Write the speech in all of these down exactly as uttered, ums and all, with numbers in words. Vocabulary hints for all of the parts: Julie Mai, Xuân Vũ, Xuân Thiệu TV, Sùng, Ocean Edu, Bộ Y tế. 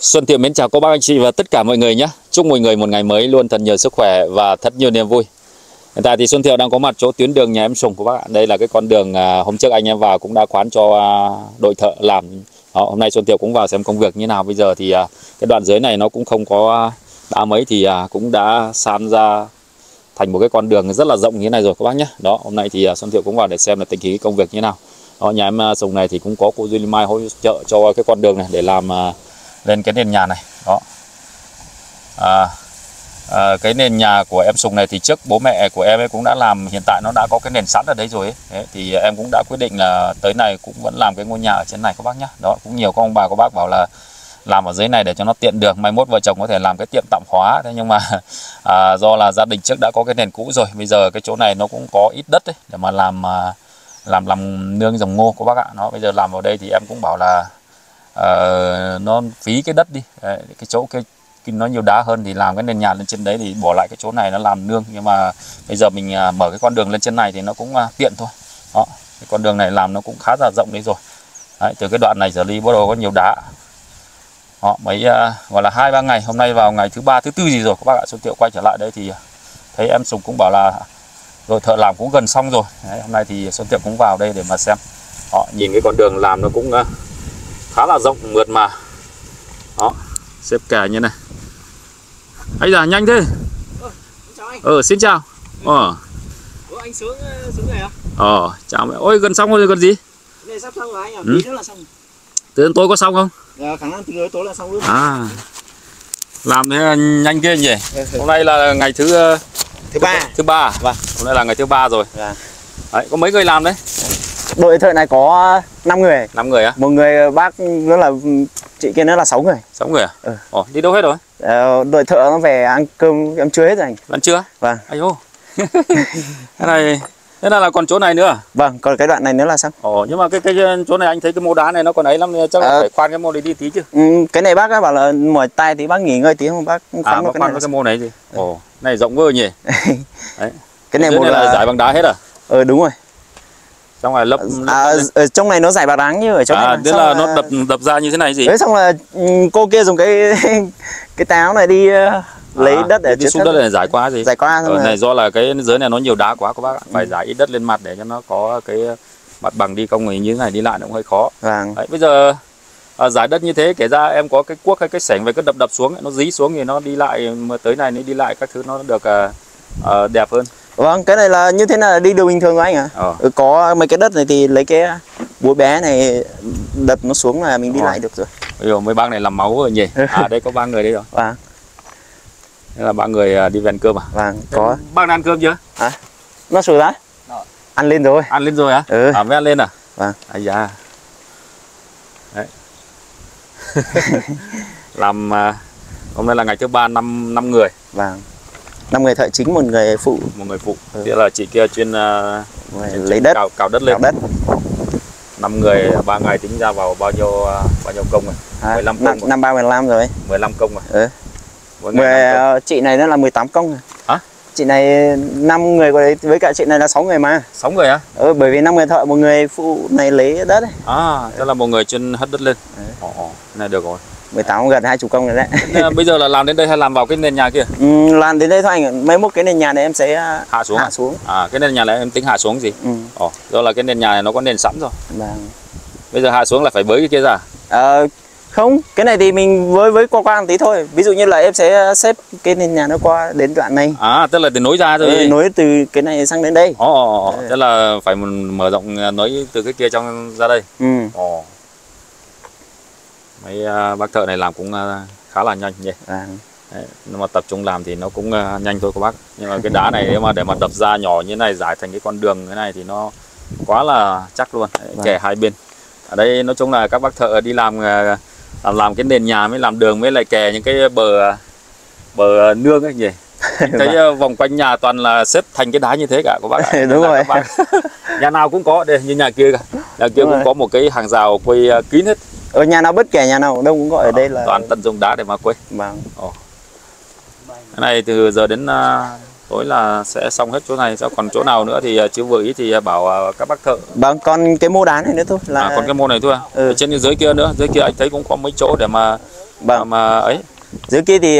Xuân Thiệu mến chào cô bác anh chị và tất cả mọi người nhé. Chúc mọi người một ngày mới luôn thật nhiều sức khỏe và thật nhiều niềm vui. Hiện tại thì Xuân Thiệu đang có mặt chỗ tuyến đường nhà em Sùng của bác ạ. Đây là cái con đường hôm trước anh em vào cũng đã khoán cho đội thợ làm. Đó, hôm nay Xuân Thiệu cũng vào xem công việc như nào. Bây giờ thì cái đoạn dưới này nó cũng không có đá mấy thì cũng đã san ra thành một cái con đường rất là rộng như thế này rồi các bác nhé. Đó, hôm nay thì Xuân Thiệu cũng vào để xem là tình hình công việc như nào. Đó, nhà em Sùng này thì cũng có cô Julie Mai hỗ trợ cho cái con đường này để làm lên cái nền nhà này. Đó, à, à, cái nền nhà của em Sùng này thì trước bố mẹ của em ấy cũng đã làm, hiện tại nó đã có cái nền sẵn ở đấy rồi ấy. Đấy, thì em cũng đã quyết định là tới này cũng vẫn làm cái ngôi nhà ở trên này các bác nhá. Đó, cũng nhiều các ông bà các bác bảo là làm ở dưới này để cho nó tiện đường, mai mốt vợ chồng có thể làm cái tiệm tạm khóa. Thế nhưng mà à, do là gia đình trước đã có cái nền cũ rồi, bây giờ cái chỗ này nó cũng có ít đất ấy, để mà làm à, làm làm nương dòng ngô các bác ạ. Nó bây giờ làm vào đây thì em cũng bảo là Uh, nó phí cái đất đi. Đấy, cái chỗ cái, cái nó nhiều đá hơn thì làm cái nền nhà lên trên đấy thì bỏ lại cái chỗ này nó làm nương. Nhưng mà bây giờ mình uh, mở cái con đường lên trên này thì nó cũng uh, tiện thôi. Đó, cái con đường này làm nó cũng khá là rộng đấy rồi. Đấy, từ cái đoạn này trở đi bắt đầu có nhiều đá. Đó, mấy uh, gọi là hai ba ngày, hôm nay vào ngày thứ ba thứ tư gì rồi các bác ạ. Xuân Thiệu quay trở lại đây thì thấy em Sùng cũng bảo là rồi thợ làm cũng gần xong rồi. Đấy, hôm nay thì Xuân Thiệu cũng vào đây để mà xem. Đó, nhìn cái con đường làm nó cũng uh, khá là rộng mượt mà. Đó, xếp kè như này. Anh là nhanh thế. Ừ, chào anh. Ừ, xin chào. Ờ. Ừ, anh xuống xuống này à? Ờ, chào mẹ. Ôi, gần xong rồi, gần gì? Cái này sắp xong rồi anh ạ, à? Ừ. Tí nữa là xong. Từ đến tối có xong không? À, khả năng từ tối là xong luôn. À. Làm thế nhanh ghê nhỉ. Ừ. Hôm nay là ngày thứ thứ, thứ ba. Thứ ba. Vâng. Hôm nay là ngày thứ ba rồi. Vâng. Đấy, có mấy người làm đấy? Đội thợ này có năm người. năm người á? Một người bác nữa là chị kia nữa là sáu người. sáu người à? Ừ. Ồ, đi đâu hết rồi? Ờ, đội thợ nó về ăn cơm em chưa hết rồi anh. Ăn chưa? Vâng. Ai ô. Cái này thế là, là còn chỗ này nữa à? Vâng, còn cái đoạn này nữa là xong. Ồ, nhưng mà cái cái chỗ này anh thấy cái mô đá này nó còn ấy lắm, chắc là ờ, phải khoan cái mô đấy đi tí chứ. Ừ, cái này bác bảo là mỏi tay thì bác nghỉ ngơi tí không bác khoan, à, bác khoan cái, cái mô này gì? Ừ. Ồ, này rộng vơ nhỉ. Đấy. Cái này mô là... là giải bằng đá hết à? Ờ ừ, đúng rồi. Trong này lấp, lấp à, ở trong này nó giải bạc đáng như ở trong à, này. Tức là, là nó đập đập ra như thế này gì? Đấy, xong là cô kia dùng cái cái táo này đi à, lấy đất để đi xuống đất để giải qua gì? Giải qua xong ờ, này do là cái dưới này nó nhiều đá quá các bác ạ, phải ừ. giải ít đất lên mặt để cho nó có cái mặt bằng đi, công người như thế này đi lại nó cũng hơi khó. Vâng. Đấy, bây giờ à, giải đất như thế, kể ra em có cái cuốc hay cái sảnh về cứ đập đập xuống, nó dí xuống thì nó đi lại mà tới này nó đi lại các thứ nó được à, à, đẹp hơn. Vâng, cái này là như thế là đi đường bình thường của anh ạ. À? Ờ. Ừ, có mấy cái đất này thì lấy cái búa bé này đập nó xuống là mình đi ờ. lại được rồi. Bây giờ mấy bác này làm máu rồi nhỉ? À, đây có ba người đấy rồi. Vâng. Thế là ba người đi về ăn cơm à? Vâng, có. Bác đã ăn cơm chưa? À, nó sủi đấy. Ăn lên rồi. Ăn lên rồi á? À? Ừ. À, mới ăn lên à? Vâng. À, dạ. Đấy. Làm, hôm nay là ngày thứ ba, năm, năm người. Vâng. năm người thợ chính, một người phụ. Một người phụ. Ừ. Thế là chị kia chuyên, uh, chuyên lấy đất, cào, cào đất lên. Cào đất. năm người ba ngày tính ra vào bao nhiêu uh, bao nhiêu công rồi? À, mười lăm công. Năm ba mười lăm rồi. mười lăm công rồi. Ừ. Mỗi ngày mười, công. Chị này nó là mười tám công rồi. Hả? Chị này năm người đấy, với cả chị này là sáu người mà. sáu người á? À? Ừ, bởi vì năm người thợ, một người phụ này lấy đất ấy. À, tức là một người chuyên hất đất lên. Ồ, ừ. Này được rồi. mười tám gần hai mươi công rồi đấy. Nên, bây giờ là làm đến đây hay làm vào cái nền nhà kia? Ừ, làm đến đây thôi anh. Mấy mốt cái nền nhà này em sẽ hạ xuống. Hạ xuống. À, cái nền nhà này em tính hạ xuống gì? Ừ. Ồ, do là cái nền nhà này nó có nền sẵn rồi. Vâng. Bây giờ hạ xuống là phải bới cái kia ra. À, không, cái này thì mình với với qua qua một tí thôi. Ví dụ như là em sẽ xếp cái nền nhà nó qua đến đoạn này. À, tức là từ nối ra rồi. Ừ, nối từ cái này sang đến đây. Ồ, tức à. Là phải mở rộng nối từ cái kia trong ra đây. Ừ. Ồ. Mấy bác thợ này làm cũng khá là nhanh nhỉ. À. Đấy, nhưng mà tập trung làm thì nó cũng nhanh thôi các bác. Nhưng mà cái đá này nếu mà để mà đập ra nhỏ như này, giải thành cái con đường thế này thì nó quá là chắc luôn. Đấy, vâng. Kẻ hai bên. Ở đây nói chung là các bác thợ đi làm làm, làm cái nền nhà mới làm đường mới lại kè những cái bờ bờ nương ấy nhỉ. Cái vâng. Vòng quanh nhà toàn là xếp thành cái đá như thế cả các bác. Đúng, đúng rồi. Bác. Nhà nào cũng có, đây như nhà kia cả. Nhà kia đúng cũng rồi. Có một cái hàng rào quây kín hết. Ở nhà nào bất kể nhà nào đâu cũng gọi ở à, đây là toàn tận dụng đá để mà quấy. Vâng. Ồ. Cái này từ giờ đến uh, tối là sẽ xong hết chỗ này, còn chỗ nào nữa thì uh, chứ vừa ý thì bảo uh, các bác thợ. Vâng, còn cái mô đá này nữa thôi là à, còn cái mô này thôi à? Ừ. Ở trên cái dưới kia nữa, dưới kia anh thấy cũng có mấy chỗ để mà Vâng. Mà ấy dưới kia thì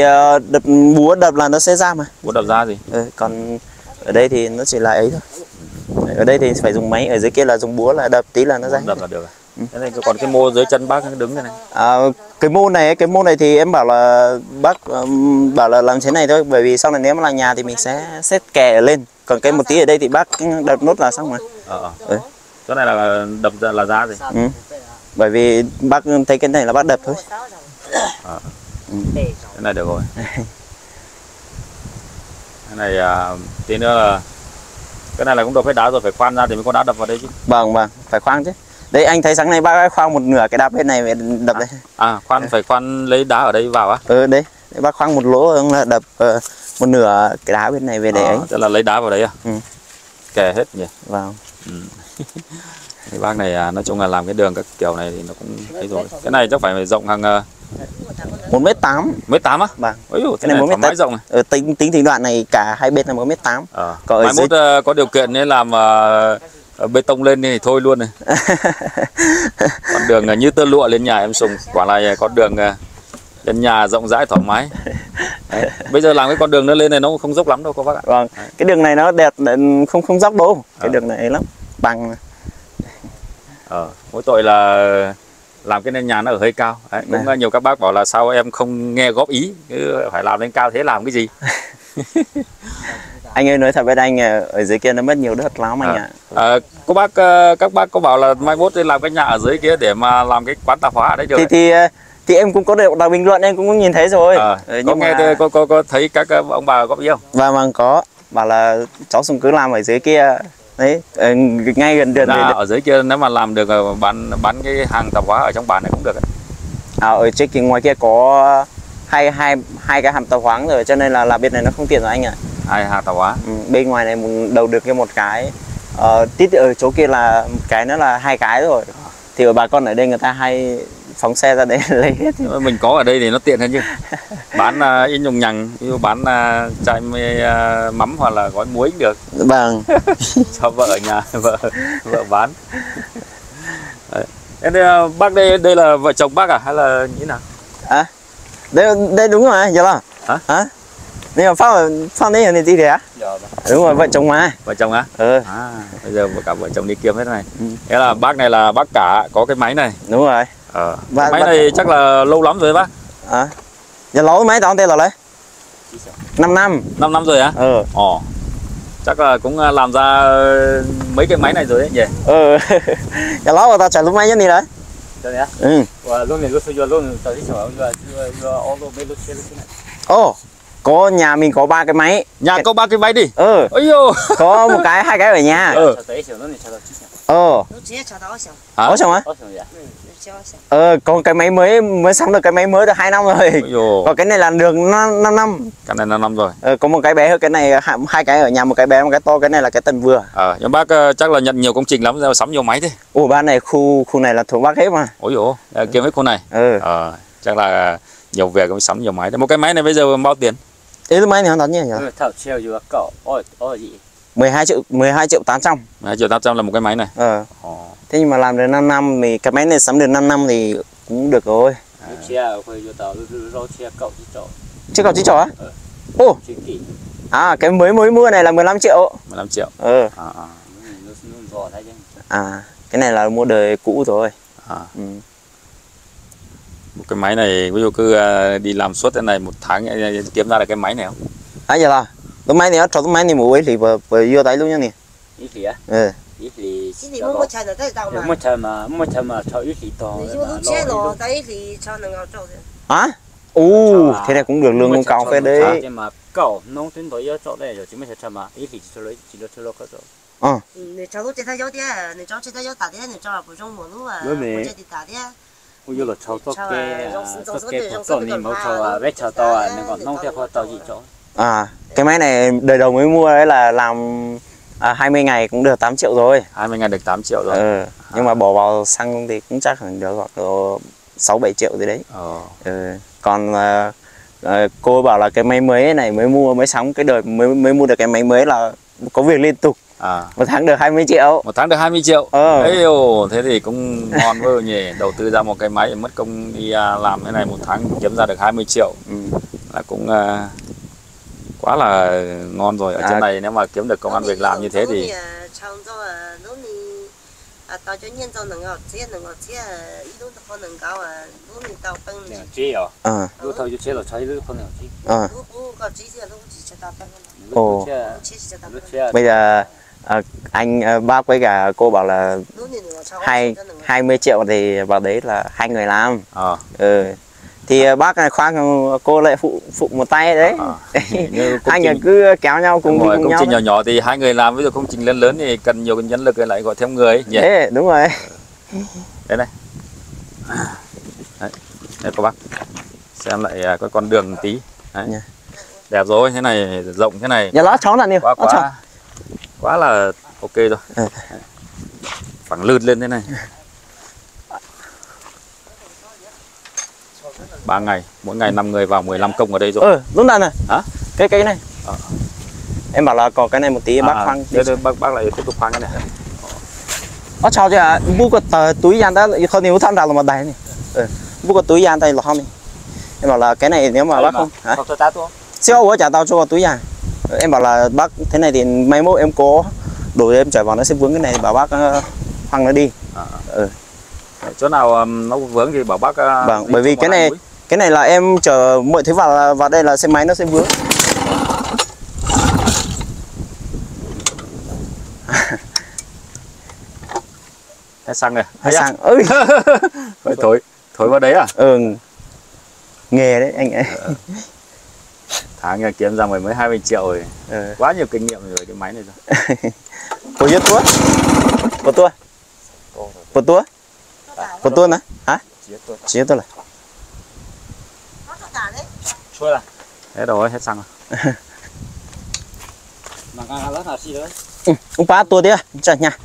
đập búa đập là nó sẽ ra mà. Búa đập ra gì? Ừ, còn ở đây thì nó chỉ là ấy thôi. Ở đây thì phải dùng máy, ở dưới kia là dùng búa là đập tí là nó ra. Đập là được rồi. Ừ. Thế này, còn cái mô dưới chân bác đứng thế này. À, cái mô này cái mô này thì em bảo là bác um, bảo là làm thế này thôi, bởi vì sau này nếu mà là nhà thì mình sẽ xếp kè lên. Còn cái một tí ở đây thì bác đập nốt là xong rồi. Ờ. Ừ. Chỗ này là đập là ra gì? Ừ. Bởi vì bác thấy cái này là bác đập thôi. À. Ừ. Cái này được rồi. Cái này à, tí nữa là cái này là cũng đập hết đá rồi, phải khoan ra thì mới có đá đập vào đây chứ. Vâng vâng, phải khoan chứ. Đấy anh thấy sáng nay bác khoan một nửa cái đạp bên này đập à, đây. À khoan ừ. Phải khoan lấy đá ở đây vào á. Ừ đấy, đấy bác khoan một lỗ là đập uh, một nửa cái đá bên này về để à, ấy. Tức là lấy đá vào đấy à? Ừ. Kè hết nhỉ. Vâng. Ừ. Thì bác này nói chung là làm cái đường các kiểu này thì nó cũng ấy rồi. Cái này chắc phải, phải rộng hàng uh... một mét tám. một mét tám á? Vâng. Ôi dồi, cái này một mét tám mái rộng này. Ừ, tính tính tính đoạn này cả hai bên là một mét tám. Ờ. Còn mai mốt dưới... uh, có điều kiện nên làm uh... bê tông lên thì thôi luôn này. Con đường như tơ lụa lên nhà em Sùng. Quả này con đường lên nhà rộng rãi thoải mái. Đấy. Bây giờ làm cái con đường nó lên này nó không dốc lắm đâu các bác ạ. Vâng. Cái đường này nó đẹp không không dốc đâu. Cái à. Đường này lắm bằng. Ờ, mỗi tội là làm cái nền nhà nó ở hơi cao. Đấy, cũng à. Nhiều các bác bảo là sao em không nghe góp ý, cứ phải làm lên cao thế làm cái gì. Anh ơi nói thật với anh, ở dưới kia nó mất nhiều đất lắm anh ạ. À. À, các bác các bác có bảo là mai mốt làm cái nhà ở dưới kia để mà làm cái quán tạp hóa ở đấy được. Thì thì, thì em cũng có đọc, đọc bình luận em cũng nhìn thấy rồi. À, ừ, nhưng có nghe mà... có, có có thấy các ông bà góp ý không? Vâng vâng có, bảo là cháu Sùng cứ làm ở dưới kia. Đấy, ngay gần đường này. Ở dưới kia nếu mà làm được bán bán cái hàng tạp hóa ở trong bản này cũng được. À, ở trên kia ngoài kia có hai hai hai cái hàng tạp hóa rồi cho nên là làm bên này nó không tiện rồi anh ạ. Hai hàng tạp hóa. Ừ, bên ngoài này mình đầu được cái một cái, ờ, tít ở chỗ kia là một cái nữa là hai cái rồi. Thì ở bà con ở đây người ta hay phóng xe ra đấy lấy hết. Mình có ở đây thì nó tiện hơn chứ. Bán uh, in nhùng nhằng, bán uh, chai uh, mắm hoặc là gói muối cũng được. Vâng. Cho vợ ở nhà vợ vợ bán. Em đây, bác đây đây là vợ chồng bác à hay là như nào? À, đây đây đúng rồi, giờ là. Hả? Hả? Nếu mà phao phao đấy là gì thế á? Đúng rồi, vợ chồng mà. Vợ chồng á? Ừ. À, bây giờ cả vợ chồng đi kiếm hết này. Ừ. Thế là bác này là bác cả có cái máy này. Đúng rồi. Ờ. Và, cái máy bác... này chắc là lâu lắm rồi bác. À. Giờ lâu máy tao tên là đấy. năm năm. năm năm rồi á? Ừ. Ồ. Chắc là cũng làm ra mấy cái máy này rồi đấy nhỉ? Ừ. Giờ lâu tao chạy lúc máy nhất đi đấy. Đấy á? Ừ. Và luôn này luôn luôn tao đi sửa rồi. Có nhà mình có ba cái máy. Nhà cái... có ba cái máy đi. Ừ. Ôi dồi. Có một cái, hai cái ở nhà. Ừ. Ờ. Hả? Ờ, còn cái máy mới mới sắm được cái máy mới được hai năm rồi. Còn cái này là được năm năm. Cái này năm năm rồi. Ờ, có một cái bé hơn cái này, hai cái ở nhà, một cái bé một cái to, cái này là cái tầm vừa. Ờ, nhưng bác chắc là nhận nhiều công trình lắm, sắm nhiều máy thế. Ủa ba này khu khu này là thuộc bác hết mà. Ôi dồi. À, kiếm hết khu này. Ừ. Ờ, chắc là nhiều việc cũng sắm nhiều máy. Một cái máy này bây giờ bao tiền? Thế máy này nó nhỉ? mười hai triệu tám trăm. mười hai triệu tám trăm là một cái máy này. Ờ. Thế nhưng mà làm được năm năm thì cái máy này sắm được năm năm thì cũng được rồi. Chưa cậu chỉ trỏ á? Ô. À cái mới mới mua này là mười lăm triệu. mười lăm triệu. Ừ. À, à. À cái này là mua đời cũ rồi. À. Ừ. Một cái máy này ví dụ cứ đi làm suốt thế này một tháng kiếm ra được cái máy này không? À giờ là cái máy này cho cái máy này mua ấy thì vừa vừa tay luôn nhỉ? Ít gì á? Ừ. Ít gì? Chỉ mua một chén là tới đâu mà? Một chén mà một chén mà cho ít gì to. Hả? Ồ, thế này cũng được lương cũng cao phết đấy. Ờ. Ôi dồi, cháu tóc kê, tóc kê của cháu này mẫu cháu à, vết cháu to à, nên còn nông theo kho cháu gì cháu. À, cái máy này đời đầu mới mua đấy là làm à, hai mươi ngày cũng được tám triệu rồi. hai mươi ngày được tám triệu rồi. Ừ, à. Nhưng mà bỏ vào xăng thì cũng chắc khoảng được sáu bảy triệu gì đấy. Ờ. Ừ, còn à, à, cô bảo là cái máy mới này mới mua, mới sắm cái đời mới mới mua được cái máy mới là có việc liên tục. À. Một tháng được hai mươi triệu. Một tháng được hai mươi triệu. Ờ. Đấy, oh, thế thì cũng ngon vơ nhỉ. Đầu tư ra một cái máy mất công đi làm thế này một tháng kiếm ra được hai mươi triệu. Ừ. Là cũng uh, quá là ngon rồi. Ở à. Trên này nếu mà kiếm được công ăn việc làm như thế thì à. À. Oh. Bây giờ à, anh bác với cả cô bảo là hai, hai mươi triệu thì vào đấy là hai người làm à. Ừ. Thì bác khoác cô lại phụ phụ một tay đấy à. Anh trình... cứ kéo nhau cùng, rồi, cùng công nhau trình nhỏ nhỏ thì hai người làm, ví dụ công trình lớn lớn thì cần nhiều nhân lực lại gọi thêm người nhỉ? Đấy, đúng rồi đấy này đấy. Đây cô bác xem lại cái con đường tí đấy. Đẹp rồi, thế này rộng thế này. Dạ lá chó là nhiều. Quá quá, quá là ok rồi. Ừ. Phẳng lượt lên thế này. ba ngày, mỗi ngày năm người vào mười lăm công ở đây rồi. Ừ, đúng rồi này. Hả? Cái cái này. À. Em bảo là có cái này một tí bác à, khoan. Để bác bác lại tiếp tục khoan cái này. Ơ chào chứ ạ, bu có túi gian đó không nếu tham ra là một đài này. Ừ. Bu có túi gian đây là không này. Em bảo là cái này nếu mà bác không. Hả? Xeo của trả tao cho túi à. Em bảo là bác thế này thì mai mốt em có đổi em chảy vào nó sẽ vướng cái này thì bảo bác hoang nó đi. À. Ừ. Chỗ nào nó vướng thì bảo bác. Vâng, bởi vì cái này mũi. Cái này là em chở mọi thứ vào vào đây là xe máy nó sẽ vướng. Hết xăng rồi. Hết xăng. Ơi. Thôi thổi, thổi vào đấy à? Ừ. Nghề đấy anh ấy. Ừ. Tháng nhà kiếm ra mới mới hai mươi triệu rồi. Ừ. Quá nhiều kinh nghiệm rồi cái máy này rồi. Cô giết tua. Cô tua. Cô tua. Cô tua nè. Hả? Chia tua là. Chui là. Hết rồi, hết xăng rồi. Mà cả lát nào xí nữa. Ông phá tua đi à, chờ nha.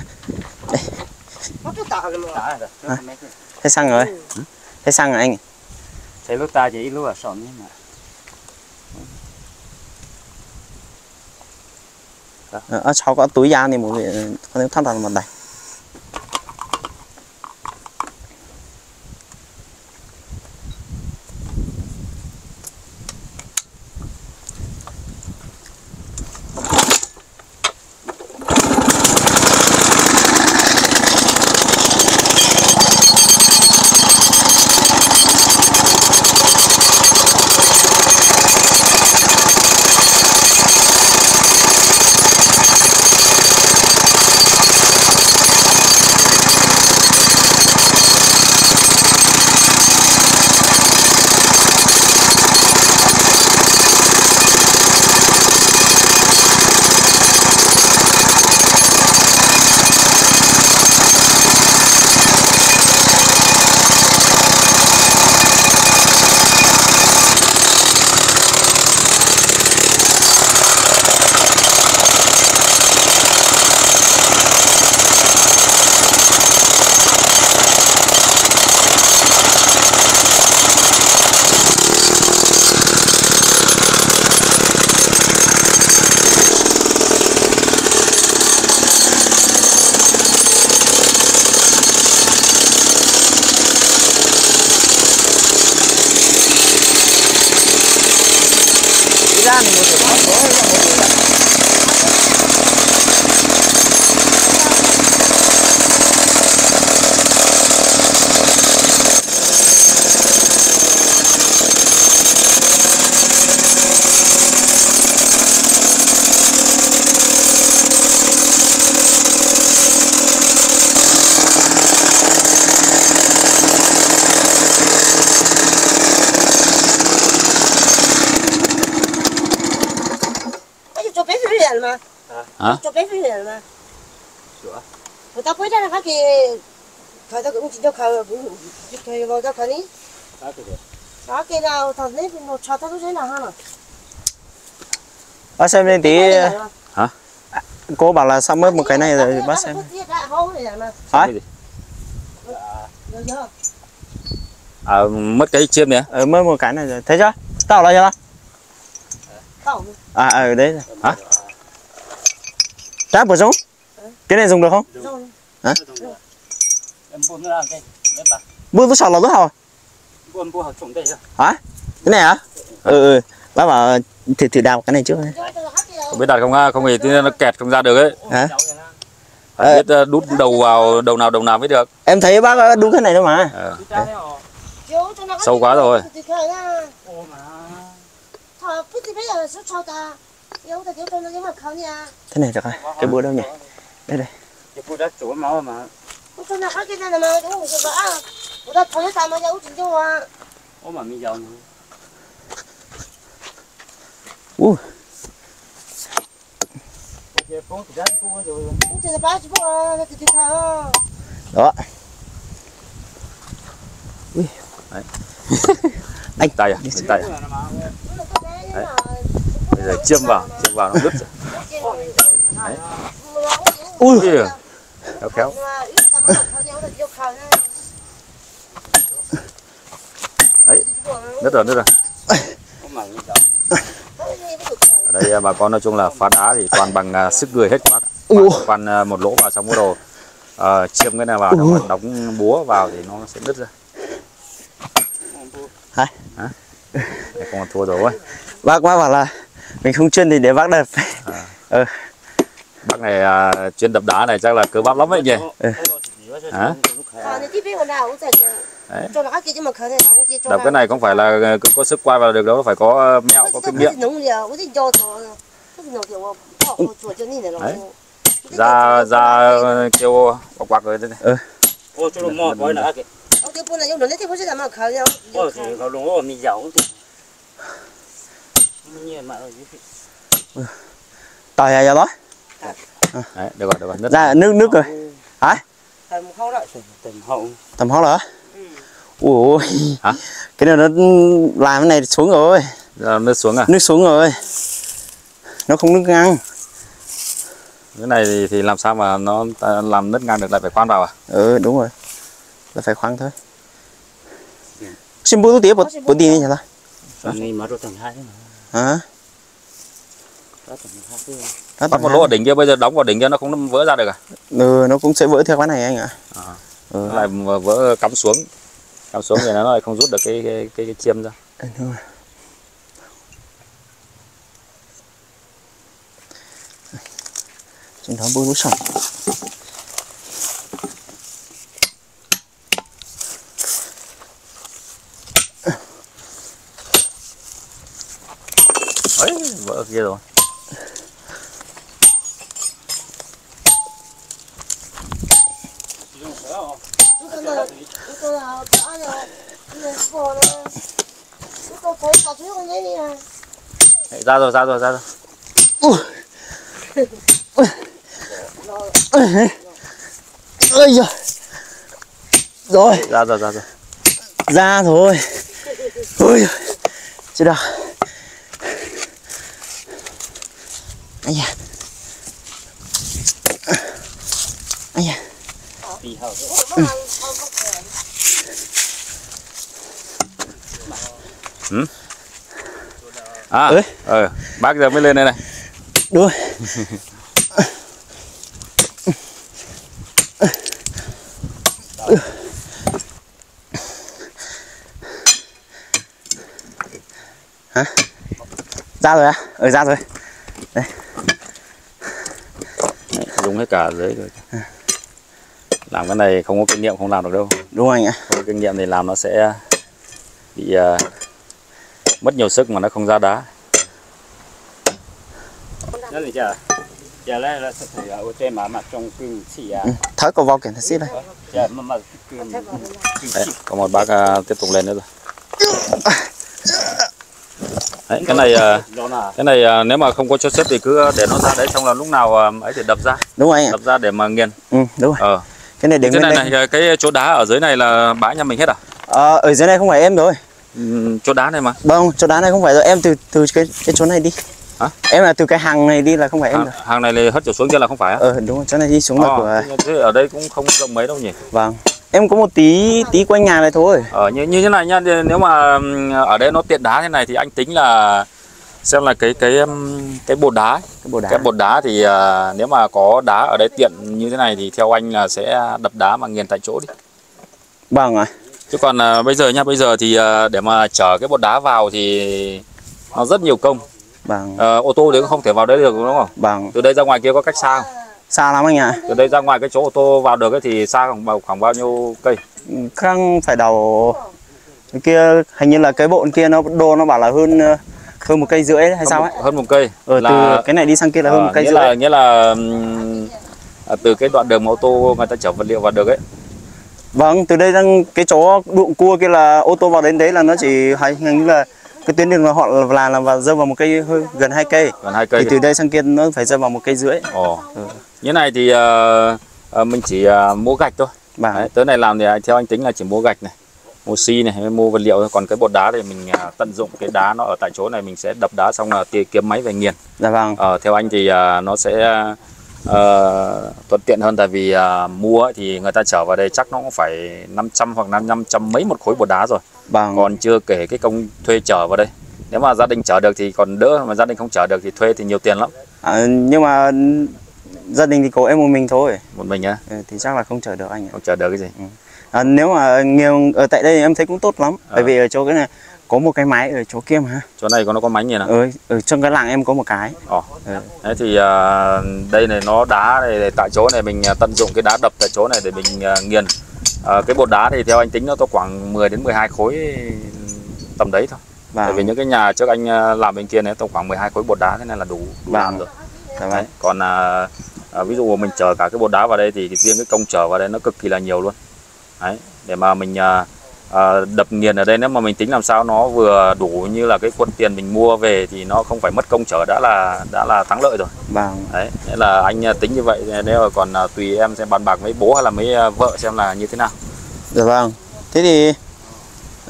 Hết xăng rồi. Hết xăng rồi anh. Thế lúc ta chỉ ít lúc là sọn nhưng mà ở sau có túi da này mọi người có thắt vào mặt này. Hả? Cho bé phải là sửa. Người ta quấy ra là khác thì thời ta cũng chỉ cho khờ cũng thời vào ra khờ ní. Đó kia nào thật đấy một trò ta thấy là ha nào. Bác xem lên tí. Hả? Cô bảo là sao mất một cái này rồi bác xem. Hả? À mất cái chiêm này. Ờ mất một cái này rồi thấy chưa? Tao lại cho ta. À ở đấy. Hả? Đáp của dấu. Cái này dùng được không? Được. Hả? Được. Em buôn ra đây, đấy bà. Buôn với sò là rất hào. Buôn buôn hào trồng đây rồi. Hả? Cái này hả? Ừ ừ. Bác bảo thử thử đào cái này trước. Không biết đặt không ha, không thì nó kẹt không ra được ấy. Hả? Biết đút đầu vào đầu nào đầu nào mới được. Em thấy bác đút cái này đâu mà. Ờ. Sâu quá rồi. Thế này được rồi. Cái búa đâu nhỉ? Đây đây. Cái búa đã chỗ máu mà. Ủa. Đó. Ui. Đấy. Anh tay à, anh tay à. Đấy. Bây giờ chiêm vào, chiêm vào nó đứt rồi. Đấy. Ui. Khéo khéo. Đấy, đứt rồi, đứt rồi. Ở đây bà con nói chung là phá đá thì toàn bằng uh, sức người hết các bác. Khoan uh, một lỗ vào trong cái đồ uh, chiêm cái này vào, đóng, đóng búa vào thì nó sẽ đứt ra. Hả? Hả? Không còn thua rồi ấy. Bác bác bảo là mình không chuyên thì để bác đập. À. Ừ. Bác này uh, chuyên đập đá này chắc là cơ bắp lắm ấy nhỉ? Ừ. Hả? Đấy. Đập cái này không phải là cứ có sức quay vào được đâu, phải có mẹo, có kinh nghiệm. Đấy. Ra ra kêu quạt quạt rồi đây này. Tỏi à, đó. Đấy, được rồi, được rồi. Ra nước nước rồi. Hả? Tầm hốc đó. Tầm hốc. Tầm hốc đó. Ôi, hả? Cái này nó làm cái này xuống rồi. Là nước xuống à? Nước xuống rồi. Nó không nước ngang. Cái này thì, thì làm sao mà nó làm nước ngang được, lại phải khoan vào à? Ừ đúng rồi. Là phải khoan thôi. Xin bố tía bố bố đi nhỉ ta? Hả? Bắt một lỗ ở đỉnh kia, bây giờ đóng vào đỉnh kia nó không vỡ ra được à? Ừ, nó cũng sẽ vỡ theo cái này anh ạ. À. Ừ. Nó lại vỡ cắm xuống. Cắm xuống thì nó lại không rút được cái cái, cái, cái chiêm ra. Ừ. Chúng ta bôi bút sẵn. Ấy, vỡ kia rồi. Đấy, ra rồi, ra rồi, ra rồi. Ui. Ui. Ui giời. Rồi. Ra rồi, ra rồi. Ra rồi. Ui giời. Chết rồi. Anh à. Anh à. Ừ. Ừ. À, ừ. Ừ, bác giờ mới lên đây này. Đúng rồi. Hả? Ra rồi á? À? Ừ, ra rồi. Đây. Dùng hết cả dưới rồi. À. Làm cái này không có kinh nghiệm không làm được đâu. Đúng anh ạ. Không có kinh nghiệm thì làm nó sẽ bị... Uh, mất nhiều sức mà nó không ra đá. Tháo cầu vào kèn thật xít đây. Đấy, có một bác uh, tiếp tục lên nữa rồi. Đấy, cái này uh, cái này uh, nếu mà không có cho sức thì cứ để nó ra đấy, xong là lúc nào uh, ấy thì đập ra. Đúng rồi anh ạ. Đập ra để mà nghiền. Ừ, đúng rồi. Ờ. Cái này để cái này, này cái chỗ đá ở dưới này là bãi nhà mình hết à? À ở dưới này không phải em rồi. Ừ, chỗ đá này mà. Vâng, chỗ đá này không phải rồi, em từ từ cái cái chỗ này đi. Hả? Em là từ cái hàng này đi là không phải em à, rồi. Hàng này là hất chỗ xuống kia là không phải á? Ờ đúng rồi, chỗ này đi xuống à, là của. Thế ở đây cũng không rộng mấy đâu nhỉ? Vâng. Em có một tí tí quanh nhà này thôi. Ờ như như thế này nha, nếu mà ở đây nó tiện đá thế này thì anh tính là xem là cái cái cái bột đá, cái bột đá, cái bột đá thì uh, nếu mà có đá ở đây tiện như thế này thì theo anh là sẽ đập đá mà nghiền tại chỗ đi. Vâng ạ. Chứ còn uh, bây giờ nha, bây giờ thì uh, để mà chở cái bột đá vào thì nó rất nhiều công. Vâng. Uh, ô tô đấy không thể vào đấy được đúng không? Vâng. Từ đây ra ngoài kia có cách xa không? Xa lắm anh ạ. Từ đây ra ngoài cái chỗ ô tô vào được ấy thì xa khoảng, khoảng bao nhiêu cây? Khăng phải đầu kia, hình như là cái bộn kia nó đô nó bảo là hơn hơn một cây rưỡi hay hơn sao một, ấy? Hơn một cây. Ờ, là... từ cái này đi sang kia là hơn à, một cây nghĩa rưỡi. Là, nghĩa là um, từ cái đoạn đường mà ô tô người ta chở vật liệu vào được ấy. Vâng, từ đây sang cái chỗ đụng cua kia là ô tô vào đến đấy là nó chỉ hay như là cái tuyến đường họ là làm vào rơi vào một cây hơi gần hai cây. Gần hai cây. Thì, thì từ đây sang kia nó phải rơi vào một cây rưỡi. Ồ. Ừ. Như này thì uh, mình chỉ uh, mua gạch thôi. Đấy, tới này làm thì theo anh tính là chỉ mua gạch này, mua xi này, mua vật liệu thôi. Còn cái bột đá thì mình uh, tận dụng cái đá nó ở tại chỗ này, mình sẽ đập đá xong là tìm kiếm máy về nghiền. Dạ vâng. Uh, theo anh thì uh, nó sẽ uh, thuận tiện hơn, tại vì uh, mua ấy, thì người ta chở vào đây chắc nó cũng phải năm trăm hoặc năm trăm mấy một khối bột đá rồi. Vâng. Còn chưa kể cái công thuê chở vào đây. Nếu mà gia đình chở được thì còn đỡ, mà gia đình không chở được thì thuê thì nhiều tiền lắm. À, nhưng mà gia đình thì có em một mình thôi. Một mình á? À? Ừ, thì chắc là không chở được anh ạ. Không chở được cái gì? Ừ. À, nếu mà nhiều ở tại đây em thấy cũng tốt lắm. À. Bởi vì ở chỗ cái này có một cái máy ở chỗ kia mà. Chỗ này có nó có máy gì nào? Ừ, ở trong cái làng em có một cái. Ồ. Ừ. Đấy thì uh, đây này nó đá này, tại chỗ này mình tận dụng cái đá đập tại chỗ này để mình uh, nghiền. Uh, cái bột đá thì theo anh tính nó có khoảng mười đến mười hai khối tầm đấy thôi. Vâng. Tại vì những cái nhà trước anh làm bên kia này tầm khoảng mười hai khối bột đá, thế nên là đủ, đủ vâng. làm rồi. Đấy. Đấy. Còn uh, À, ví dụ mình chở cả cái bột đá vào đây thì riêng cái công chở vào đây nó cực kỳ là nhiều luôn. Đấy, để mà mình à, à, đập nghiền ở đây, nếu mà mình tính làm sao nó vừa đủ như là cái quân tiền mình mua về thì nó không phải mất công chở đã là đã là thắng lợi rồi. Vâng. Đấy, nên là anh tính như vậy, nếu còn à, tùy em xem bàn bạc với bố hay là mấy à, vợ xem là như thế nào. Dạ vâng. Thế thì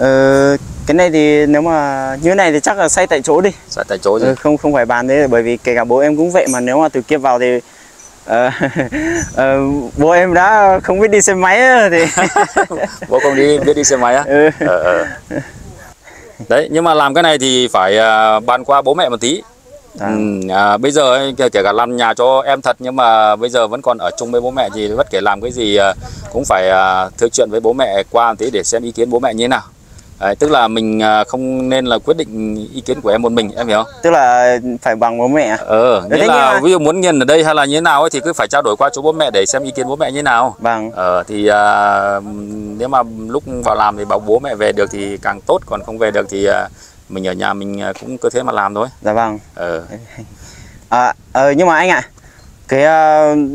uh, cái này thì nếu mà như thế này thì chắc là xây tại chỗ đi. Xây tại chỗ chứ. Ừ, không không phải bàn đấy, bởi vì kể cả bố em cũng vậy mà, nếu mà từ kia vào thì Uh, bố em đã không biết đi xe máy thì bố không đi biết đi xe máy á. Ừ. ờ, ờ. Đấy, nhưng mà làm cái này thì phải uh, bàn qua bố mẹ một tí. À. Ừ, à, bây giờ kể cả làm nhà cho em thật, nhưng mà bây giờ vẫn còn ở chung với bố mẹ thì bất kể làm cái gì uh, cũng phải uh, thương chuyện với bố mẹ qua một tí để xem ý kiến bố mẹ như thế nào. Đấy, tức là mình không nên là quyết định ý kiến của em một mình, em hiểu không? Tức là phải bằng bố mẹ. Ờ, nghĩa là ví dụ muốn nghiền ở đây hay là như thế nào ấy thì cứ phải trao đổi qua chỗ bố mẹ để xem ý kiến bố mẹ như thế nào. Vâng. Ờ, thì à, nếu mà lúc vào làm thì bảo bố mẹ về được thì càng tốt, còn không về được thì à, mình ở nhà mình cũng cứ thế mà làm thôi. Dạ vâng. Ờ. À, à, nhưng mà anh ạ, à, cái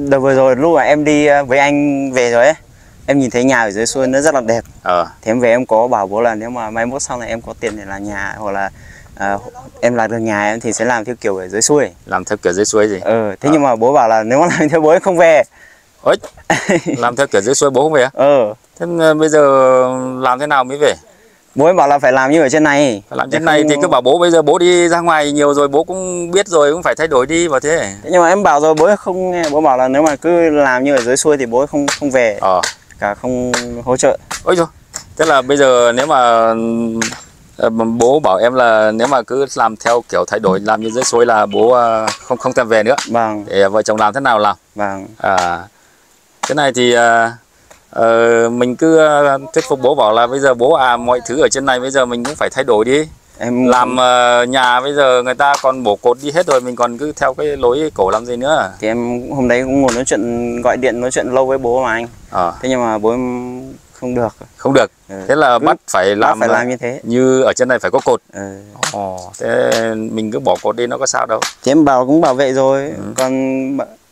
đợt vừa rồi lúc mà em đi với anh về rồi ấy, em nhìn thấy nhà ở dưới Xuân nó rất là đẹp. Ờ. Thế em về em có bảo bố là nếu mà mai mốt sau này em có tiền để làm nhà hoặc là uh, em làm được nhà em thì sẽ làm theo kiểu ở dưới xuôi. Làm theo kiểu dưới xuôi gì? Ừ. Thế ờ. nhưng mà bố bảo là nếu mà làm theo bố em không về. Ôi, làm theo kiểu dưới xuôi bố không về á? Ừ. Thế bây giờ làm thế nào mới về? Bố em bảo là phải làm như ở trên này. Phải làm trên này không... thì cứ bảo bố bây giờ bố đi ra ngoài nhiều rồi, bố cũng biết rồi, cũng phải thay đổi đi vào thế. Thế nhưng mà em bảo rồi bố không nghe, bố bảo là nếu mà cứ làm như ở dưới xuôi thì bố không không về. Ờ. Cả không hỗ trợ. Ôi rồi, tức là bây giờ nếu mà bố bảo em là nếu mà cứ làm theo kiểu thay đổi làm như dưới suối là bố không không thèm về nữa. Vâng. Để vợ chồng làm thế nào làm. Vâng. À, cái này thì à, à, mình cứ thuyết phục bố bảo là bây giờ bố à mọi thứ ở trên này bây giờ mình cũng phải thay đổi đi. Em làm uh, nhà bây giờ người ta còn bổ cột đi hết rồi, mình còn cứ theo cái lối cổ làm gì nữa. Thì em hôm đấy cũng ngồi nói chuyện, gọi điện nói chuyện lâu với bố mà anh. À. Thế nhưng mà bố em không được. Không được. Ừ. Thế là bắt phải làm, phải làm như thế. Như ở trên này phải có cột. Ừ. Ồ, thế mình cứ bỏ cột đi nó có sao đâu. Thì em bảo cũng bảo vệ rồi. Ừ. Còn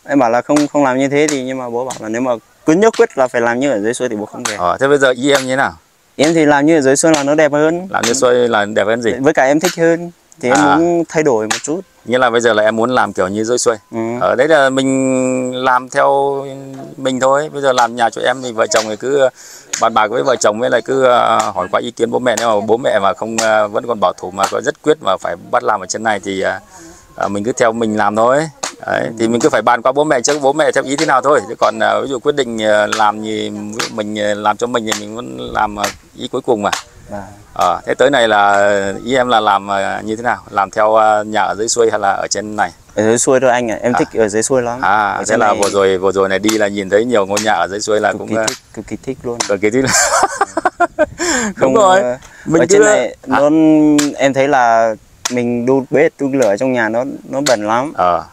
em bảo là không không làm như thế thì, nhưng mà bố bảo là nếu mà cứ nhất quyết là phải làm như ở dưới xuôi thì bố không về. À, thế bây giờ ý em như thế nào? Em thì làm như ở dưới xuôi là nó đẹp hơn. Làm như xuôi là đẹp hơn gì? Với cả em thích hơn. Thì à. em muốn thay đổi một chút. Nghĩa là bây giờ là em muốn làm kiểu như dưới xuôi. Ừ. Ở đấy là mình làm theo mình thôi. Bây giờ làm nhà cho em thì vợ chồng thì cứ bàn bạc với vợ chồng, với lại cứ hỏi qua ý kiến bố mẹ. Nếu mà bố mẹ mà không vẫn còn bảo thủ mà có rất quyết mà phải bắt làm ở trên này thì mình cứ theo mình làm thôi. Đấy, ừ. Thì mình cứ phải bàn qua bố mẹ trước, bố mẹ theo ý thế nào thôi. Chứ còn ví dụ quyết định làm gì mình làm cho mình thì mình muốn làm ý cuối cùng mà. Ờ, thế tới này là ý em là làm như thế nào? Làm theo nhà ở dưới xuôi hay là ở trên này? Ở dưới xuôi thôi anh ạ, à. Em à. thích ở dưới xuôi lắm. À, thế là này... vừa rồi vừa rồi này đi là nhìn thấy nhiều ngôi nhà ở dưới xuôi là cực cũng... Kỳ thích, cực kỳ thích luôn. Cực kỳ thích luôn. Đúng rồi. Ở mình ở trên đưa... này, à. nó, em thấy là mình đun bếp, đun lửa trong nhà nó nó bẩn lắm. Ờ.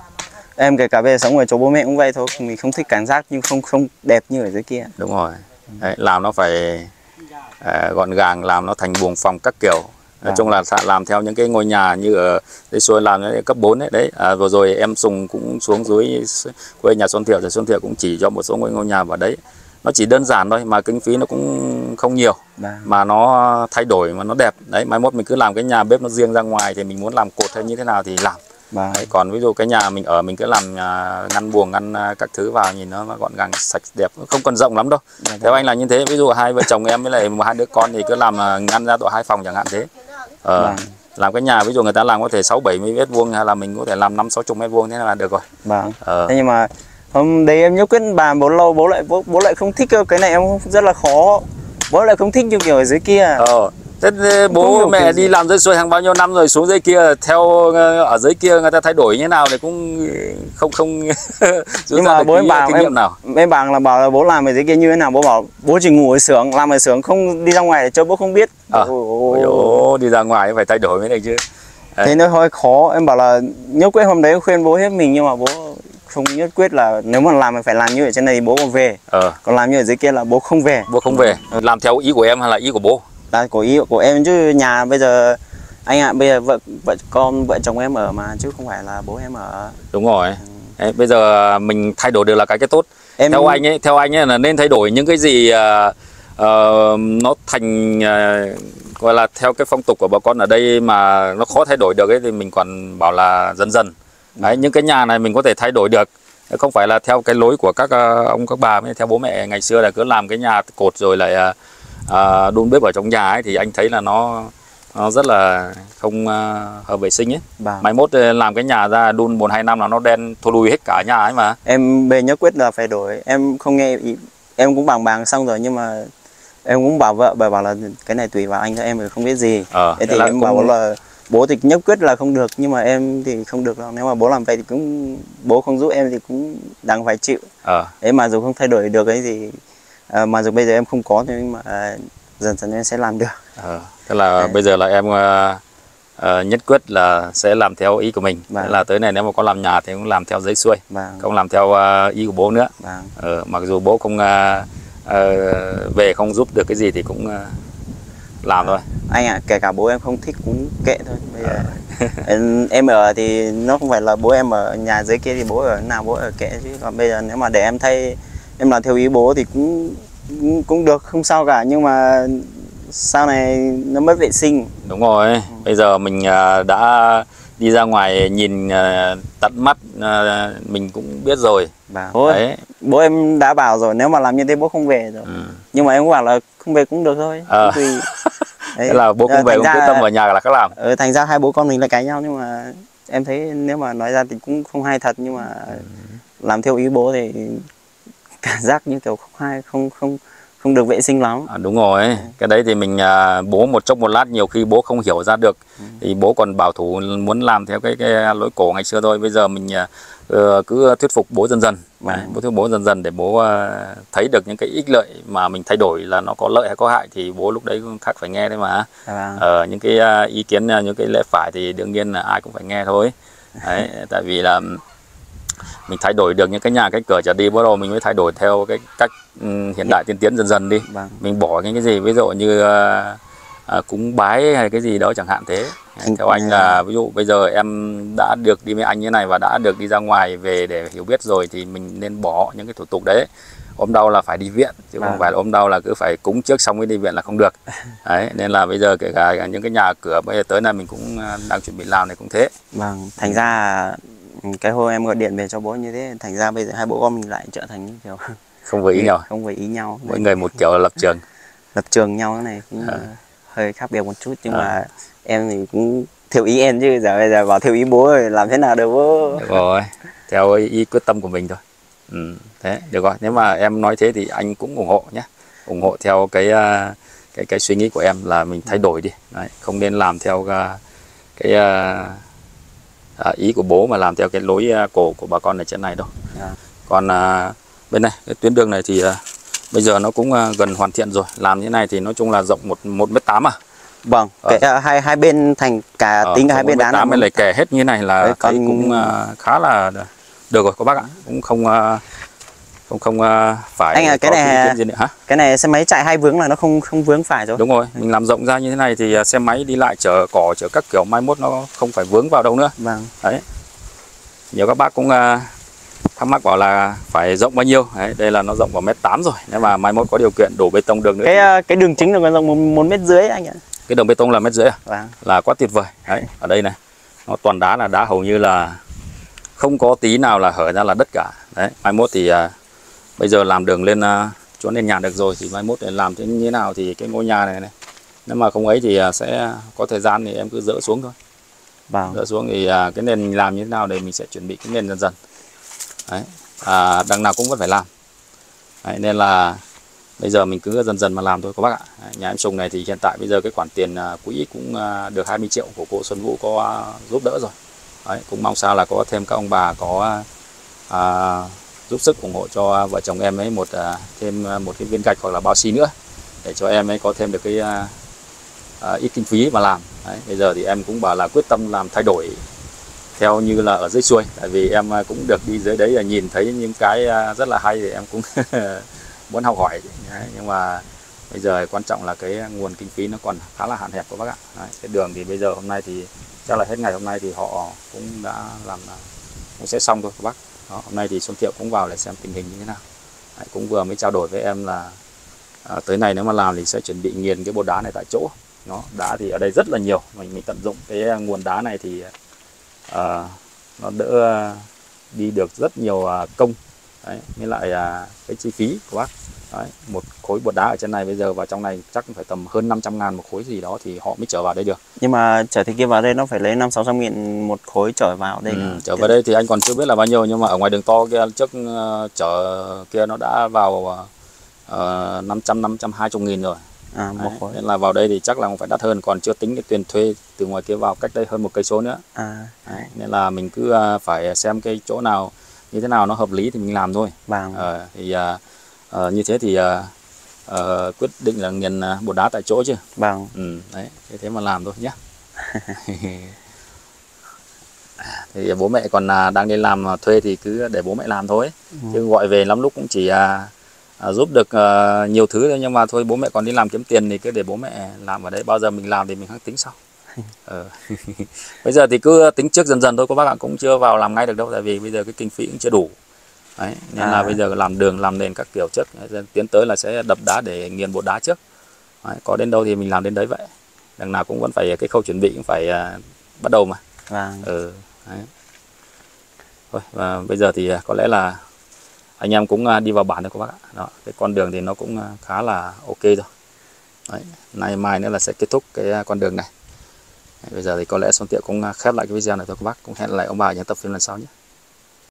Em kể cả bây giờ sống ở chỗ bố mẹ cũng vậy thôi. Mình không thích cảm giác nhưng không không đẹp như ở dưới kia. Đúng rồi. Đấy, làm nó phải... gọn gàng, làm nó thành buồng phòng các kiểu. Nói à. chung là làm theo những cái ngôi nhà như ở dưới xuôi làm cấp bốn đấy. đấy. À, vừa rồi em Sùng cũng xuống dưới quê nhà Xuân Thiệu rồi Xuân Thiệu cũng chỉ cho một số ngôi nhà vào đấy. Nó chỉ đơn giản thôi mà kinh phí nó cũng không nhiều à. mà nó thay đổi mà nó đẹp. Đấy, mai mốt mình cứ làm cái nhà bếp nó riêng ra ngoài thì mình muốn làm cột hay như thế nào thì làm. À. Đấy, còn ví dụ cái nhà mình ở mình cứ làm ngăn buồng ngăn các thứ vào nhìn nó gọn gàng sạch đẹp, không cần rộng lắm đâu. À, theo anh là như thế, ví dụ hai vợ chồng em với lại hai đứa con thì cứ làm ngăn ra độ hai phòng chẳng hạn thế. Ờ, à. Làm cái nhà ví dụ người ta làm có thể sáu bảy mươi mét vuông hay là mình có thể làm năm sáu mươi mét vuông thế là được rồi. À. Ờ. Thế nhưng mà hôm đấy em nhớ quyết bàn bố lâu bố lại bố, bố lại không thích cái này, em rất là khó. Bố lại không thích như kiểu ở dưới kia. Ờ. Thế bố mẹ đi làm dưới xuôi hàng bao nhiêu năm rồi xuống dưới kia theo ở dưới kia người ta thay đổi như thế nào thì cũng không không nhưng mà bố em bảo kinh nghiệm nào em bảo là bảo là bố làm ở dưới kia như thế nào bố bảo bố chỉ ngủ ở xưởng làm ở xưởng không đi ra ngoài để cho bố không biết à. Ôi ôi, đi ra ngoài phải thay đổi mới được chứ à. Thế nó hơi khó em bảo là nhất quyết hôm đấy khuyên bố hết mình nhưng mà bố không nhất quyết là nếu mà làm thì phải làm như ở trên này bố còn về ờ. còn làm như ở dưới kia là bố không về bố không về ừ. Làm theo ý của em hay là ý của bố? Là của ý của em chứ nhà bây giờ anh ạ à, bây giờ vợ vợ con vợ chồng em ở mà chứ không phải là bố em ở. Đúng rồi. Ừ. Đấy, bây giờ mình thay đổi được là cái cái tốt. Em... Theo anh ấy, theo anh ấy là nên thay đổi những cái gì uh, uh, nó thành uh, gọi là theo cái phong tục của bà con ở đây mà nó khó thay đổi được ấy thì mình còn bảo là dần dần. Đấy, những cái nhà này mình có thể thay đổi được. Không phải là theo cái lối của các uh, ông các bà theo bố mẹ ngày xưa là cứ làm cái nhà cột rồi lại uh, À, đun bếp ở trong nhà ấy thì anh thấy là nó nó rất là không uh, hợp vệ sinh ấy. Bà. Mai mốt làm cái nhà ra đun một hai năm là nó đen thô lùi hết cả nhà ấy mà. Em bề nhất quyết là phải đổi. Em không nghe ý. Em cũng bàn bàn xong rồi nhưng mà em cũng bảo vợ bà bảo là cái này tùy vào anh thôi em không biết gì. À, thế thì là em cũng... bảo là bố thì nhất quyết là không được nhưng mà em thì không được đâu. Nếu mà bố làm vậy thì cũng bố không giúp em thì cũng đang phải chịu. À. Thế mà dù không thay đổi được cái gì. À, mà dù bây giờ em không có nhưng mà à, dần dần em sẽ làm được. À, tức là à. bây giờ là em à, à, nhất quyết là sẽ làm theo ý của mình. Bà. Là tới này nếu mà có làm nhà thì cũng làm theo giấy xuôi, bà. Không làm theo à, ý của bố nữa. À, mặc dù bố không à, à, về không giúp được cái gì thì cũng à, làm à. thôi. Anh ạ, à, kể cả bố em không thích cũng kệ thôi. Bây giờ à. Em ở thì nó không phải là bố em ở nhà dưới kia thì bố ở nào bố ở kệ chứ. Còn bây giờ nếu mà để em thay em làm theo ý bố thì cũng cũng được không sao cả nhưng mà sau này nó mất vệ sinh. Đúng rồi. Bây giờ mình đã đi ra ngoài nhìn tận mắt mình cũng biết rồi. Bố, đấy. Bố em đã bảo rồi nếu mà làm như thế bố không về rồi. Ừ. Nhưng mà em cũng bảo là không về cũng được thôi. À. Thì... Thế là bố không về cũng quyết tâm ở nhà là các làm. Ừ, thành ra hai bố con mình là cãi nhau nhưng mà em thấy nếu mà nói ra thì cũng không hay thật nhưng mà ừ. làm theo ý bố thì cảm giác như kiểu không hay không không không được vệ sinh lắm. À, đúng rồi. Ừ. Cái đấy thì mình à, bố một chốc một lát nhiều khi bố không hiểu ra được. Ừ. Thì bố còn bảo thủ muốn làm theo cái cái lối cổ ngày xưa thôi. Bây giờ mình à, cứ thuyết phục bố dần dần. Đấy, bố thuyết bố dần dần để bố à, thấy được những cái ích lợi mà mình thay đổi là nó có lợi hay có hại thì bố lúc đấy khác phải nghe đấy mà. À. À, những cái à, ý kiến những cái lẽ phải thì đương nhiên là ai cũng phải nghe thôi. Đấy, tại vì là mình thay đổi được những cái nhà cái cửa trở đi bắt đầu mình mới thay đổi theo cái cách hiện đại tiên tiến dần dần đi. Vâng. Mình bỏ những cái gì ví dụ như uh, uh, cúng bái hay cái gì đó chẳng hạn thế. Anh theo anh là ví dụ bây giờ em đã được đi với anh như này và đã được đi ra ngoài về để hiểu biết rồi thì mình nên bỏ những cái thủ tục đấy. Ốm đau là phải đi viện chứ vâng. không phải là ốm đau là cứ phải cúng trước xong mới đi viện là không được. Đấy, nên là bây giờ kể cả những cái nhà cửa bây giờ tới nay mình cũng đang chuẩn bị làm này cũng thế. Vâng, thành ra cái hôm em gọi điện về cho bố như thế thành ra bây giờ hai bố con mình lại trở thành kiểu không với ý nhau không với ý nhau mỗi người một kiểu lập trường lập trường nhau thế này cũng à. hơi khác biệt một chút nhưng à. mà em thì cũng theo ý em chứ giờ bây giờ bảo theo ý bố rồi làm thế nào được bố. Được rồi, theo ý quyết tâm của mình thôi. Ừ, thế được rồi, nếu mà em nói thế thì anh cũng ủng hộ nhé, ủng hộ theo cái uh, cái cái suy nghĩ của em là mình thay đổi đi. Đấy, không nên làm theo cái uh, ý của bố mà làm theo cái lối cổ của bà con ở trên này đâu. À. Còn uh, bên này cái tuyến đường này thì uh, bây giờ nó cũng uh, gần hoàn thiện rồi. Làm như thế này thì nói chung là rộng một một mét tám à. Vâng, cái, ờ. hai hai bên thành cả ờ, tính cả hai bên đá này. Lại kẻ hết như thế này là đấy, còn... cũng uh, khá là được rồi các bác ạ, cũng không uh, không không uh, phải. Anh à, cái này gì nữa, hả? Cái này xe máy chạy hai vướng là nó không không vướng phải rồi. Đúng rồi, mình làm rộng ra như thế này thì xe máy đi lại chở cỏ chở các kiểu mai mốt nó không phải vướng vào đâu nữa. Vâng. Đấy. Nhiều các bác cũng uh, thắc mắc bảo là phải rộng bao nhiêu. Đấy, đây là nó rộng vào mét tám rồi. Nếu mà mai mốt có điều kiện đổ bê tông đường nữa. Cái thì... cái đường chính là còn rộng một mét rưỡi anh ạ. Cái đường bê tông là mét rưỡi à? Vâng. Là quá tuyệt vời. Đấy, ở đây này nó toàn đá, là đá hầu như là không có tí nào là hở ra là đất cả. Đấy, mai mốt thì à, bây giờ làm đường lên à, chỗ lên nhà được rồi thì mai mốt làm thế như thế nào thì cái ngôi nhà này này nếu mà không ấy thì à, sẽ có thời gian thì em cứ dỡ xuống thôi. Vâng. Dỡ xuống thì à, cái nền làm như thế nào để mình sẽ chuẩn bị cái nền dần dần. Đấy, à, đằng nào cũng vẫn phải làm. Đấy, nên là bây giờ mình cứ dần dần mà làm thôi các bác ạ. Nhà em Sùng này thì hiện tại bây giờ cái khoản tiền quỹ cũng được hai mươi triệu của cô Xuân Vũ có giúp đỡ rồi. Đấy, cũng mong sao là có thêm các ông bà có à, giúp sức ủng hộ cho vợ chồng em ấy một à, thêm một cái viên gạch hoặc là bao xi nữa để cho em ấy có thêm được cái à, à, ít kinh phí mà làm. Đấy, bây giờ thì em cũng bảo là quyết tâm làm thay đổi theo như là ở dưới xuôi, tại vì em cũng được đi dưới đấy là nhìn thấy những cái rất là hay thì em cũng muốn học hỏi. Đấy, nhưng mà bây giờ quan trọng là cái nguồn kinh phí nó còn khá là hạn hẹp các bác ạ. Đấy, cái đường thì bây giờ hôm nay thì chắc là hết ngày hôm nay thì họ cũng đã làm cũng sẽ xong thôi các bác. Đó, hôm nay thì Xuân Thiệu cũng vào để xem tình hình như thế nào. Đấy, cũng vừa mới trao đổi với em là à, tới này nếu mà làm thì sẽ chuẩn bị nghiền cái bột đá này tại chỗ. Nó đá thì ở đây rất là nhiều, mình mình tận dụng cái nguồn đá này thì à, nó đỡ đi được rất nhiều công. Đấy, với lại à, cái chi phí của bác. Đấy, một khối bột đá ở trên này bây giờ vào trong này chắc phải tầm hơn năm trăm ngàn một khối gì đó thì họ mới chở vào đây được. Nhưng mà chở thế kia vào đây nó phải lấy năm sáu trăm nghìn một khối chở vào đây. Ừ, chở vào đây thì anh còn chưa biết là bao nhiêu, nhưng mà ở ngoài đường to kia trước uh, chở kia nó đã vào uh, năm trăm, năm trăm hai mươi nghìn rồi. À, một khối. Đấy, nên là vào đây thì chắc là phải đắt hơn, còn chưa tính cái tiền thuê từ ngoài kia vào cách đây hơn một cây số nữa. À, đấy, nên là mình cứ uh, phải xem cái chỗ nào như thế nào nó hợp lý thì mình làm thôi. Vâng. À, thì à, à, như thế thì à, à, quyết định là nghiền bột đá tại chỗ chứ. Vâng. Ừ, đấy, thế thế mà làm thôi nhé. Thì bố mẹ còn à, đang đi làm thuê thì cứ để bố mẹ làm thôi. Ừ. Chứ gọi về lắm lúc cũng chỉ à, à, giúp được à, nhiều thứ thôi, nhưng mà thôi bố mẹ còn đi làm kiếm tiền thì cứ để bố mẹ làm ở đấy, bao giờ mình làm thì mình hãng tính sau. Ờ. Bây giờ thì cứ tính trước dần dần thôi các bác ạ, cũng chưa vào làm ngay được đâu, tại vì bây giờ cái kinh phí cũng chưa đủ. Đấy, nên à. là bây giờ làm đường làm nền các kiểu trước, tiến tới là sẽ đập đá để nghiền bột đá trước. Đấy, có đến đâu thì mình làm đến đấy vậy. Đằng nào cũng vẫn phải cái khâu chuẩn bị cũng phải uh, bắt đầu mà. À. Ừ. Đấy. Thôi, và bây giờ thì có lẽ là anh em cũng đi vào bản thôi các bác ạ. Đó, cái con đường thì nó cũng khá là ok rồi. Đấy, nay mai nữa là sẽ kết thúc cái con đường này. Bây giờ thì có lẽ Xuân Thiệu cũng khép lại cái video này thôi các bác. Cũng hẹn lại ông bà ở nhà tập phim lần sau nhé.